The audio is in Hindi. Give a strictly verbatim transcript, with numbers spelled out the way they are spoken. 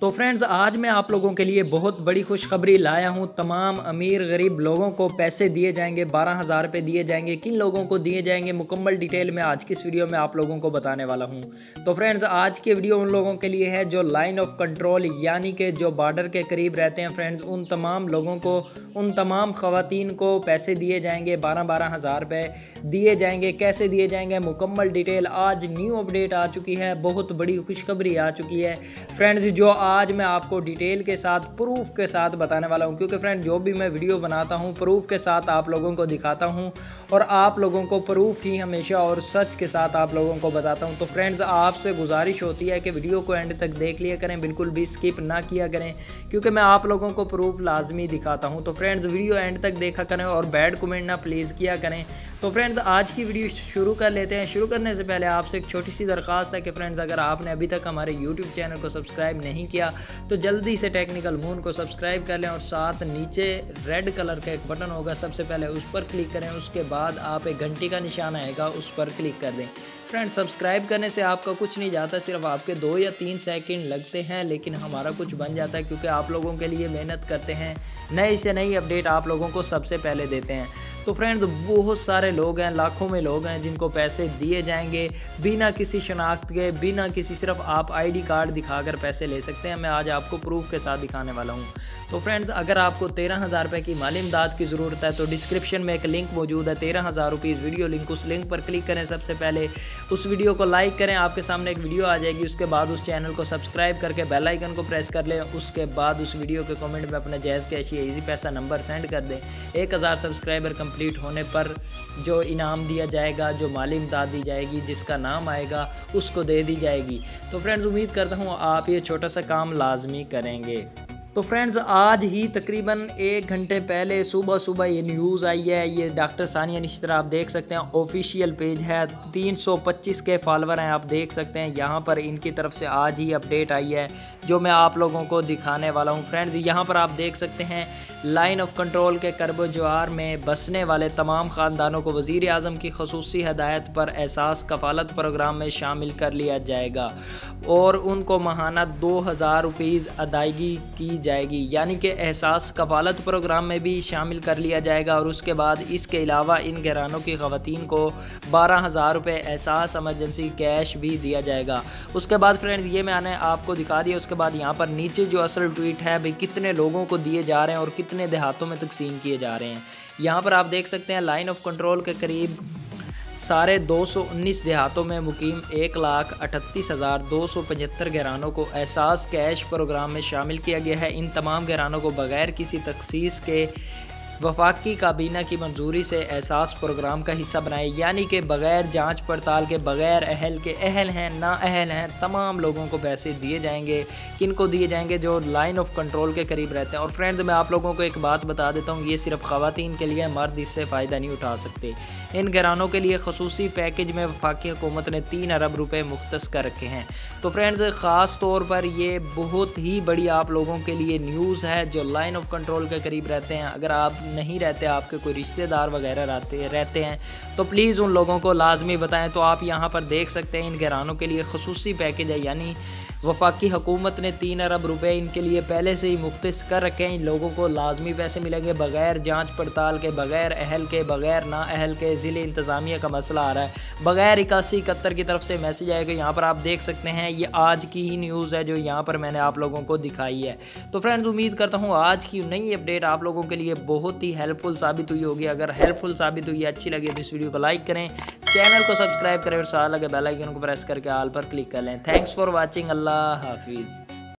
तो फ्रेंड्स आज मैं आप लोगों के लिए बहुत बड़ी खुशखबरी लाया हूं। तमाम अमीर गरीब लोगों को पैसे दिए जाएंगे, बारह हज़ार रुपये दिए जाएंगे। किन लोगों को दिए जाएंगे मुकम्मल डिटेल में आज की इस वीडियो में आप लोगों को बताने वाला हूं। तो फ्रेंड्स आज की वीडियो उन लोगों के लिए है जो लाइन ऑफ कंट्रोल यानी कि जो बॉर्डर के करीब रहते हैं। फ्रेंड्स उन तमाम लोगों को, उन तमाम ख़वातीन को पैसे दिए जाएंगे, बारह बारह हज़ार रुपये दिए जाएंगे। कैसे दिए जाएंगे मुकम्मल डिटेल, आज न्यू अपडेट आ चुकी है, बहुत बड़ी खुशखबरी आ चुकी है फ्रेंड्स, जो आज मैं आपको डिटेल के साथ प्रूफ के साथ बताने वाला हूं। क्योंकि फ्रेंड जो भी मैं वीडियो बनाता हूं प्रूफ के साथ आप लोगों को दिखाता हूं और आप लोगों को प्रूफ ही हमेशा और सच के साथ आप लोगों को बताता हूं। तो फ्रेंड्स आपसे गुजारिश होती है कि वीडियो को एंड तक देख लिया करें, बिल्कुल भी स्किप ना किया करें, क्योंकि मैं आप लोगों को प्रूफ लाजमी दिखाता हूँ। तो फ्रेंड्स वीडियो एंड तक देखा करें और बैड कमेंट ना प्लीज़ किया करें। तो फ्रेंड्स आज की वीडियो शुरू कर लेते हैं। शुरू करने से पहले आपसे एक छोटी सी दरख्वास्त है कि फ्रेंड्स अगर आपने अभी तक हमारे यूट्यूब चैनल को सब्सक्राइब नहीं किया तो जल्दी से टेक्निकल मून को सब्सक्राइब कर लें और साथ नीचे रेड कलर का एक बटन होगा, सबसे पहले उस पर क्लिक करें। उसके बाद आप एक घंटी का निशान आएगा, उस पर क्लिक कर दें। फ्रेंड्स सब्सक्राइब करने से आपका कुछ नहीं जाता, सिर्फ आपके दो या तीन सेकंड लगते हैं, लेकिन हमारा कुछ बन जाता है क्योंकि आप लोगों के लिए मेहनत करते हैं, नए से नई अपडेट आप लोगों को सबसे पहले देते हैं। तो फ्रेंड्स बहुत सारे लोग हैं, लाखों में लोग हैं जिनको पैसे दिए जाएंगे बिना किसी शनाख्त के, बिना किसी, सिर्फ आप आईडी कार्ड दिखाकर पैसे ले सकते हैं। मैं आज आपको प्रूफ के साथ दिखाने वाला हूँ। तो फ्रेंड्स अगर आपको तेरह हज़ार रुपये की माली इमदाद की ज़रूरत है तो डिस्क्रिप्शन में एक लिंक मौजूद है, तेरह हज़ार रुपीज़ वीडियो लिंक, उस लिंक पर क्लिक करें। सबसे पहले उस वीडियो को लाइक करें, आपके सामने एक वीडियो आ जाएगी। उसके बाद उस चैनल को सब्सक्राइब करके बेल आइकन को प्रेस कर लें। उसके बाद उस वीडियो के कमेंट में अपना जैज़ कैश या इजी पैसा नंबर सेंड कर दें। एक हज़ार सब्सक्राइबर कंप्लीट होने पर जो इनाम दिया जाएगा, जो माली इमदाद दी जाएगी, जिसका नाम आएगा उसको दे दी जाएगी। तो फ्रेंड्स उम्मीद करता हूँ आप ये छोटा सा काम लाजमी करेंगे। तो फ्रेंड्स आज ही तकरीबन एक घंटे पहले सुबह सुबह ये न्यूज़ आई है। ये डॉक्टर सानिया निश्तर आप देख सकते हैं, ऑफिशियल पेज है, तीन सौ पच्चीस के फॉलोवर हैं, आप देख सकते हैं। यहाँ पर इनकी तरफ से आज ही अपडेट आई है जो मैं आप लोगों को दिखाने वाला हूँ। फ्रेंड्स यहाँ पर आप देख सकते हैं लाइन ऑफ कंट्रोल के कर्ब जवार में बसने वाले तमाम ख़ानदानों को वज़ीर आज़म की खसूसी हदायत पर एहसास कफालत प्रोग्राम में शामिल कर लिया जाएगा और उनको माहाना दो हज़ार रुपीज़ अदायगी की जाएगी, यानी कि एहसास कफालत प्रोग्राम में भी शामिल कर लिया जाएगा। और उसके बाद इसके अलावा इन घरानों की ख़वातीन को बारह हज़ार रुपये एहसास एमरजेंसी कैश भी दिया जाएगा। उसके बाद फ्रेंड्स ये मैंने आपको दिखा दिया। उसके बाद यहाँ पर नीचे जो असल ट्वीट है भाई कितने लोगों को दिए जा रहे हैं और कितने देहातों में तकसीम किए जा रहे हैं। यहाँ पर आप देख सकते हैं लाइन ऑफ कंट्रोल के करीब सारे दो सौ उन्नीस देहातों में मुकीम एक लाख अठतीस हज़ार दो सौ पचहत्तर घरानों को एहसास कैश प्रोग्राम में शामिल किया गया है। इन तमाम घरानों को बगैर किसी तखसीस के वफाकी काबीना की मंजूरी से एहसास प्रोग्राम का हिस्सा बनाए, यानी कि बग़ैर जांच पड़ताल के, बग़ैर अहल के, अहल हैं ना अहल हैं तमाम लोगों को पैसे दिए जाएंगे। किनको दिए जाएंगे? जो लाइन ऑफ कंट्रोल के करीब रहते हैं। और फ्रेंड्स मैं आप लोगों को एक बात बता देता हूँ, ये सिर्फ ख़वातीन के लिए, मर्द इससे फ़ायदा नहीं उठा सकते। इन घरानों के लिए खसूसी पैकेज में वफाकी हुकूमत ने तीन अरब रुपये मुख्तस कर रखे हैं। तो फ्रेंड्स ख़ास तौर पर ये बहुत ही बड़ी आप लोगों के लिए न्यूज़ है जो लाइन ऑफ कंट्रोल के करीब रहते हैं। अगर आप नहीं रहते, आपके कोई रिश्तेदार वगैरह रहते रहते हैं तो प्लीज़ उन लोगों को लाजमी बताएं। तो आप यहाँ पर देख सकते हैं इन घरानों के लिए खसूसी पैकेज है, यानी वफाकी हुकूमत ने तीन अरब रुपए इनके लिए पहले से ही मुख्तस कर रखे हैं। इन लोगों को लाजमी पैसे मिलेंगे बग़ैर जांच पड़ताल के, बग़ैर अहल के, बग़ैर ना अहल के। ज़िले इंतज़ामिया का मसला आ रहा है, बग़ैर इक्यासी इकहत्तर की तरफ से मैसेज आएगा। यहाँ पर आप देख सकते हैं ये आज की ही न्यूज़ है जो यहाँ पर मैंने आप लोगों को दिखाई है। तो फ्रेंड्स उम्मीद करता हूँ आज की नई अपडेट आप लोगों के लिए बहुत ही हेल्पफुल साबित हुई होगी। अगर हेल्पफुल साबित हुई, अच्छी लगी तो इस वीडियो को लाइक करें, चैनल को सब्सक्राइब करें और साथ लगे बेल आइकन को प्रेस करके ऑल पर क्लिक कर लें। Thanks for watching. अल्लाह हाफिज़।